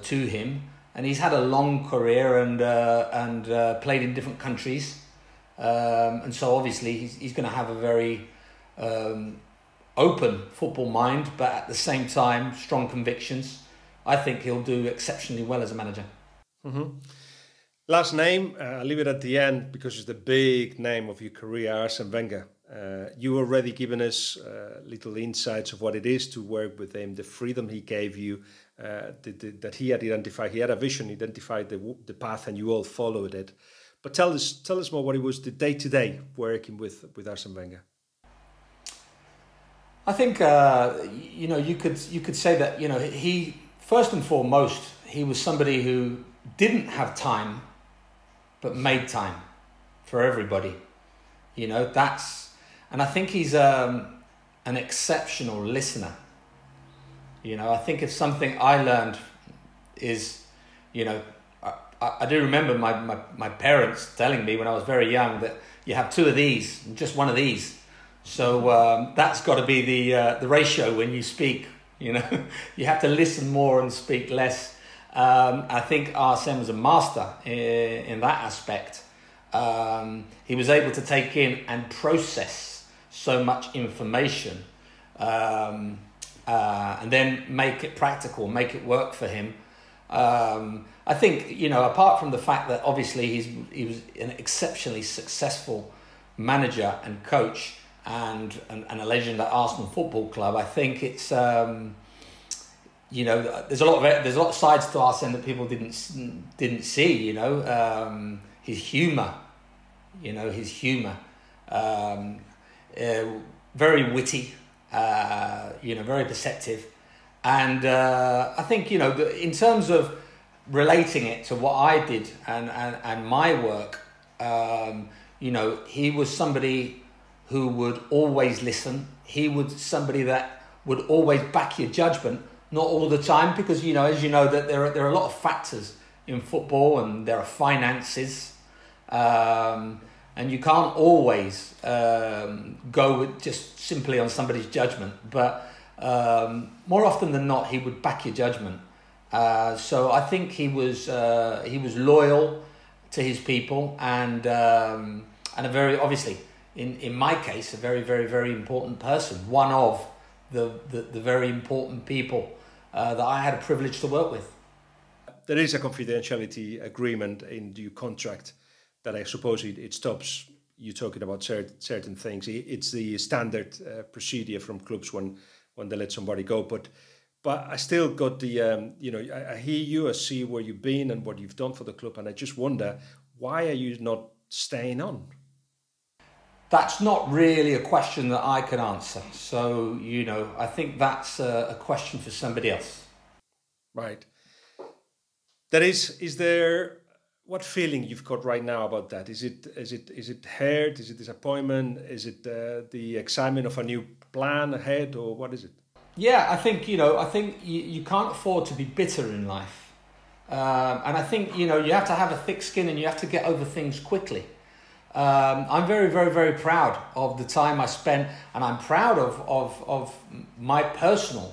to him. And he's had a long career and played in different countries. And so obviously he's going to have a very open football mind, but at the same time, strong convictions. I think he'll do exceptionally well as a manager. Mm-hmm. Last name, I'll leave it at the end because it's the big name of your career, Arsene Wenger. You already given us little insights of what it is to work with him, the freedom he gave you, that he had identified. He had a vision, identified the path, and you all followed it. But tell us more what it was the day-to-day working with Arsene Wenger. I think you could say that he, first and foremost, he was somebody who didn't have time, but made time for everybody. And I think he's an exceptional listener. I think if something I learned is, I do remember my parents telling me when I was very young that you have two of these and just one of these. So that's got to be the ratio when you speak. You have to listen more and speak less. I think Arsene was a master in that aspect. He was able to take in and process so much information. And then make it practical, make it work for him. I think, apart from the fact that obviously he was an exceptionally successful manager and coach and a legend at Arsenal Football Club, I think it's, there's a lot of sides to Arsene that people didn't see, his humour, very witty. Very perceptive. And I think, in terms of relating it to what I did and my work, he was somebody who would always listen. He was somebody that would always back your judgment, not all the time, because, as you know, that there are a lot of factors in football and there are finances. And you can't always go with just simply on somebody's judgment. But more often than not, he would back your judgment. So I think he was loyal to his people and a very, obviously, in my case, a very, very, very important person. One of the very important people that I had a privilege to work with. There is a confidentiality agreement in your contract that I suppose it stops you talking about certain things. It's the standard procedure from clubs when they let somebody go. But I still got the, I hear you, I see where you've been and what you've done for the club. And I just wonder, why are you not staying on? That's not really a question that I can answer. So, I think that's a question for somebody else. Right. That is there... What feeling you've got right now about that? Is it hurt? Is it disappointment? Is it the excitement of a new plan ahead, or what is it? Yeah, I think you can't afford to be bitter in life, and I think you have to have a thick skin and you have to get over things quickly. I'm very, very, very proud of the time I spent, and I'm proud of my personal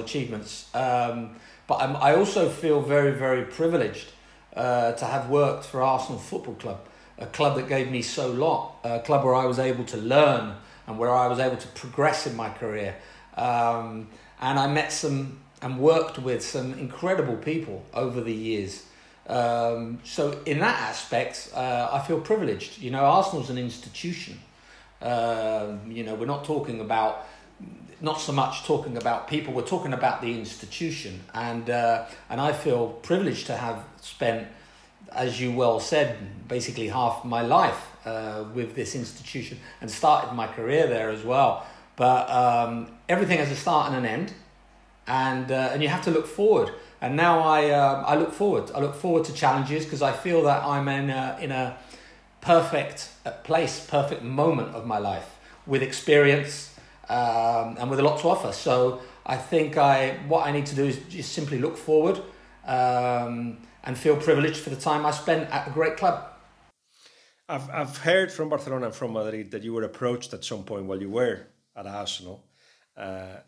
achievements. But I also feel very, very privileged to have worked for Arsenal Football Club, a club that gave me so lot, a club where I was able to learn and where I was able to progress in my career. And I met some and worked with some incredible people over the years. So in that aspect, I feel privileged. Arsenal's an institution. We're not talking about... Not so much talking about people, we're talking about the institution. And I feel privileged to have spent as you well said, basically half my life with this institution, and started my career there as well. But everything has a start and an end, and you have to look forward. And now I look forward. I look forward to challenges because I feel that I'm in a perfect place, perfect moment of my life with experience and with a lot to offer. So I think what I need to do is just simply look forward and feel privileged for the time I spent at a great club. I've heard from Barcelona and from Madrid that you were approached at some point while you were at Arsenal.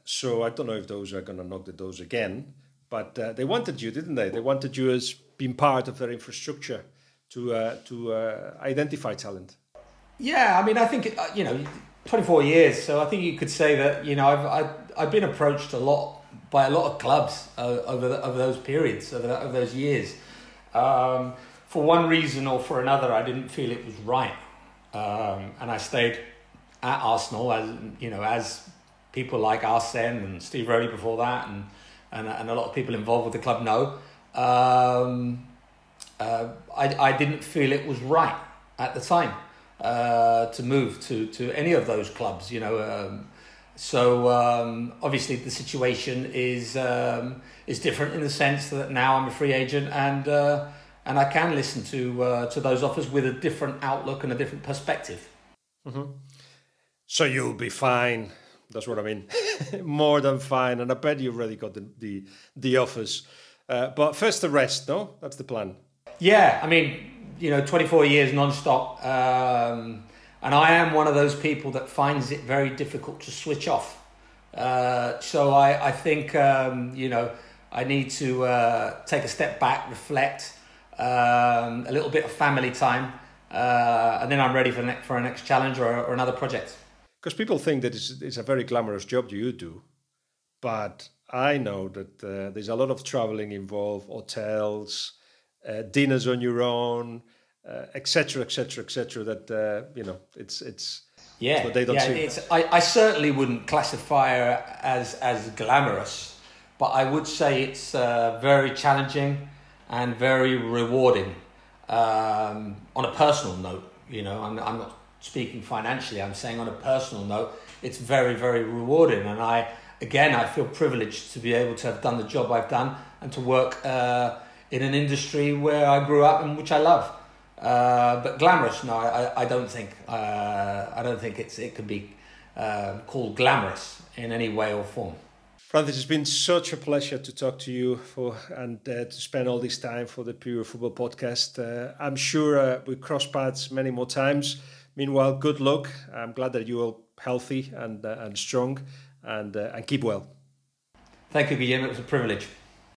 So I don't know if those are going to knock the doors again. But they wanted you, didn't they? They wanted you as being part of their infrastructure to identify talent. Yeah, I mean, I think, 24 years. So I think you could say that, I've been approached a lot by a lot of clubs over those periods, over those years. For one reason or for another, I didn't feel it was right. And I stayed at Arsenal, as people like Arsene and Steve Rowley before that and a lot of people involved with the club know. I didn't feel it was right at the time to move to any of those clubs, So obviously the situation is different in the sense that now I'm a free agent and I can listen to those offers with a different outlook and a different perspective. Mm-hmm. So you'll be fine. That's what I mean. More than fine. And I bet you've already got the offers. But first the rest, no? That's the plan. Yeah, 24 years non-stop. And I am one of those people that finds it very difficult to switch off. So I think, I need to take a step back, reflect, a little bit of family time, and then I'm ready for a next challenge or another project. Because people think that it's a very glamorous job you do. But I know that there's a lot of traveling involved, hotels, dinners on your own, etc. That it's what they don't see. I certainly wouldn't classify her as glamorous, but I would say it's very challenging and very rewarding. On a personal note, I'm not speaking financially. I'm saying on a personal note, it's very, very rewarding, and I feel privileged to be able to have done the job I've done and to work in an industry where I grew up and which I love. But glamorous? No, I don't think. I don't think it could be called glamorous in any way or form. Francis, it's been such a pleasure to talk to you to spend all this time for the Pure Football Podcast. I'm sure we cross paths many more times. Meanwhile, good luck. I'm glad that you're healthy and strong and keep well. Thank you, Guillaume. It was a privilege.